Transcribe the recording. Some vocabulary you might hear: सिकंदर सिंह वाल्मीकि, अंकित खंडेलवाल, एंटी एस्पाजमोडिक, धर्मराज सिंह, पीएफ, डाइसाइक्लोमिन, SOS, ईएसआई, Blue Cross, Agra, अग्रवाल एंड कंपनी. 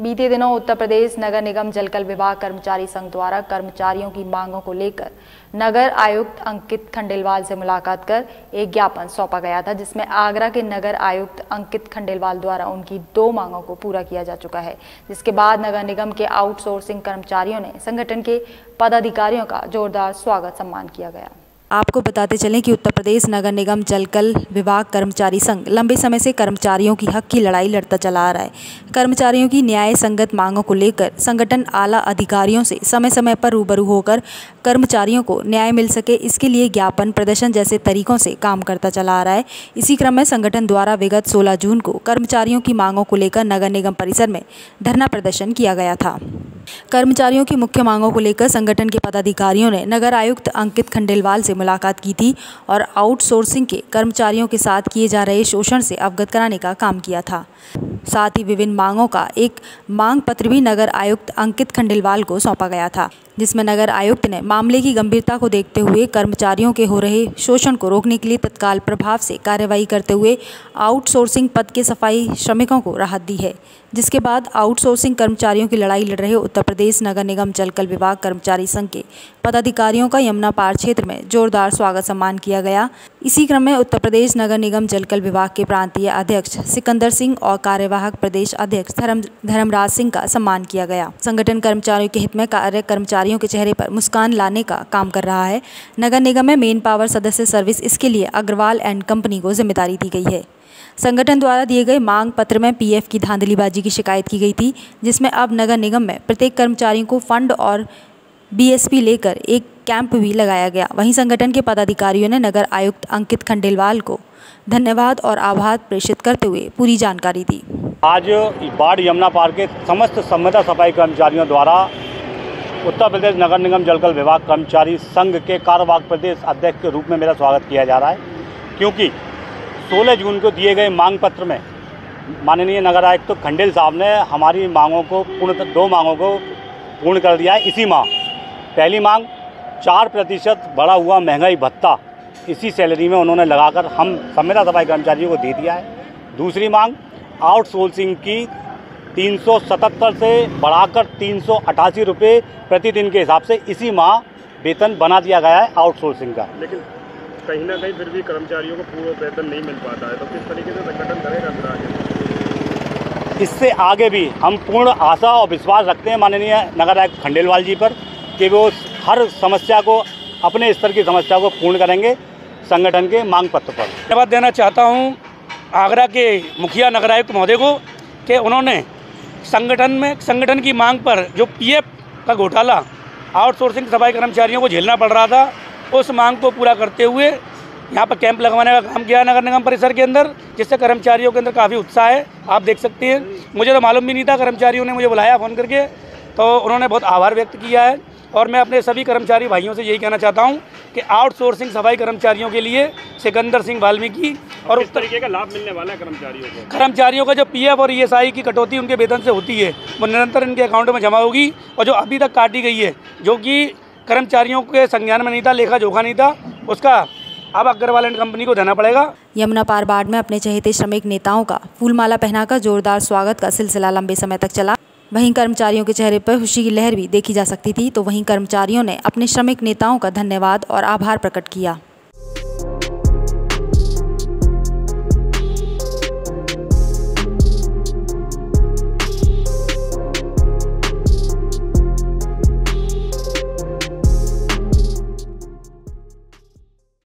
बीते दिनों उत्तर प्रदेश नगर निगम जलकल विभाग कर्मचारी संघ द्वारा कर्मचारियों की मांगों को लेकर नगर आयुक्त अंकित खंडेलवाल से मुलाकात कर एक ज्ञापन सौंपा गया था, जिसमें आगरा के नगर आयुक्त अंकित खंडेलवाल द्वारा उनकी 2 मांगों को पूरा किया जा चुका है, जिसके बाद नगर निगम के आउटसोर्सिंग कर्मचारियों ने संगठन के पदाधिकारियों का जोरदार स्वागत सम्मान किया गया। आपको बताते चलें कि उत्तर प्रदेश नगर निगम जलकल विभाग कर्मचारी संघ लंबे समय से कर्मचारियों की हक की लड़ाई लड़ता चला आ रहा है। कर्मचारियों की न्याय संगत मांगों को लेकर संगठन आला अधिकारियों से समय समय पर रूबरू होकर कर्मचारियों को न्याय मिल सके, इसके लिए ज्ञापन, प्रदर्शन जैसे तरीकों से काम करता चला आ रहा है। इसी क्रम में संगठन द्वारा विगत 16 जून को कर्मचारियों की मांगों को लेकर नगर निगम परिसर में धरना प्रदर्शन किया गया था। कर्मचारियों की मुख्य मांगों को लेकर संगठन के पदाधिकारियों ने नगर आयुक्त अंकित खंडेलवाल से मुलाकात की थी और आउटसोर्सिंग के कर्मचारियों के साथ किए जा रहे शोषण से अवगत कराने का काम किया था। साथ ही विभिन्न मांगों का एक मांग पत्र भी नगर आयुक्त अंकित खंडेलवाल को सौंपा गया था, जिसमें नगर आयुक्त ने मामले की गंभीरता को देखते हुए कर्मचारियों के हो रहे शोषण को रोकने के लिए तत्काल प्रभाव से कार्रवाई करते हुए आउटसोर्सिंग पद के सफाई श्रमिकों को राहत दी है। जिसके बाद आउटसोर्सिंग कर्मचारियों की लड़ाई लड़ रहे उत्तर प्रदेश नगर निगम जलकल विभाग कर्मचारी संघ के पदाधिकारियों का यमुना पार क्षेत्र में जोरदार स्वागत सम्मान किया गया। इसी क्रम में उत्तर प्रदेश नगर निगम जलकल विभाग के प्रांतीय अध्यक्ष सिकंदर सिंह और कार्यवाहक प्रदेश अध्यक्ष धर्मराज सिंह का सम्मान किया गया। संगठन कर्मचारियों के हित में कार्य कर्मचारियों के चेहरे पर मुस्कान लाने का काम कर रहा है। नगर निगम में मेन पावर सदस्य सर्विस इसके लिए अग्रवाल एंड कंपनी को जिम्मेदारी दी गई है। संगठन द्वारा दिए गए मांग पत्र में पीएफ की धांधलीबाजी की शिकायत की गई थी, जिसमें अब नगर निगम में प्रत्येक कर्मचारी को फंड और बीएसपी लेकर एक कैंप भी लगाया गया। वहीं संगठन के पदाधिकारियों ने नगर आयुक्त अंकित खंडेलवाल को धन्यवाद और आभार प्रेषित करते हुए पूरी जानकारी दी। आज बाढ़ यमुना पार के समस्त संविदा सफाई कर्मचारियों द्वारा उत्तर प्रदेश नगर निगम जलकल विभाग कर्मचारी संघ के कार्यवाहक प्रदेश अध्यक्ष के रूप में मेरा स्वागत किया जा रहा है, क्योंकि 16 जून को दिए गए मांग पत्र में माननीय नगर आयुक्त खंडेल साहब ने हमारी मांगों को 2 मांगों को पूर्ण कर दिया है। इसी माह पहली मांग 4% बढ़ा हुआ महंगाई भत्ता इसी सैलरी में उन्होंने लगाकर हम संविदा सफाई कर्मचारियों को दे दिया है। दूसरी मांग आउटसोर्सिंग की 377 से बढ़ाकर 388 रुपये प्रतिदिन के हिसाब से इसी माह वेतन बना दिया गया है आउटसोर्सिंग का, लेकिन कहीं ना कहीं फिर भी कर्मचारियों को पूरा वेतन नहीं मिल पाता है, तो किस तरीके से संगठन करेगा फिर आगे? इससे आगे भी हम पूर्ण आशा और विश्वास रखते हैं माननीय नगर आयुक्त खंडेलवाल जी पर कि वो हर समस्या को, अपने स्तर की समस्या को पूर्ण करेंगे। संगठन के मांग पत्र पर धन्यवाद देना चाहता हूँ आगरा के मुखिया नगर आयुक्त महोदय को कि उन्होंने संगठन की मांग पर जो पीएफ का घोटाला आउटसोर्सिंग सफाई कर्मचारियों को झेलना पड़ रहा था, उस मांग को पूरा करते हुए यहाँ पर कैंप लगवाने का काम किया नगर निगम परिसर के अंदर, जिससे कर्मचारियों के अंदर काफ़ी उत्साह है। आप देख सकते हैं, मुझे तो मालूम भी नहीं था, कर्मचारियों ने मुझे बुलाया फ़ोन करके, तो उन्होंने बहुत आभार व्यक्त किया है। और मैं अपने सभी कर्मचारी भाइयों से यही कहना चाहता हूँ कि आउटसोर्सिंग सफाई कर्मचारियों के लिए सिकंदर सिंह वाल्मीकि और उस तरीके का लाभ मिलने वाला है कर्मचारियों का जो पीएफ और ईएसआई की कटौती उनके वेतन से होती है वो निरंतर इनके अकाउंट में जमा होगी, और जो अभी तक काटी गई है, जो कि कर्मचारियों के संज्ञान में नहीं था, लेखा जोखा नहीं था, उसका अब अग्रवाल एंड कंपनी को देना पड़ेगा। यमुना पार बाढ़ में अपने चहेते श्रमिक नेताओं का फूलमाला पहनाकर जोरदार स्वागत का सिलसिला लंबे समय तक चला। वहीं कर्मचारियों के चेहरे पर खुशी की लहर भी देखी जा सकती थी, तो वहीं कर्मचारियों ने अपने श्रमिक नेताओं का धन्यवाद और आभार प्रकट किया।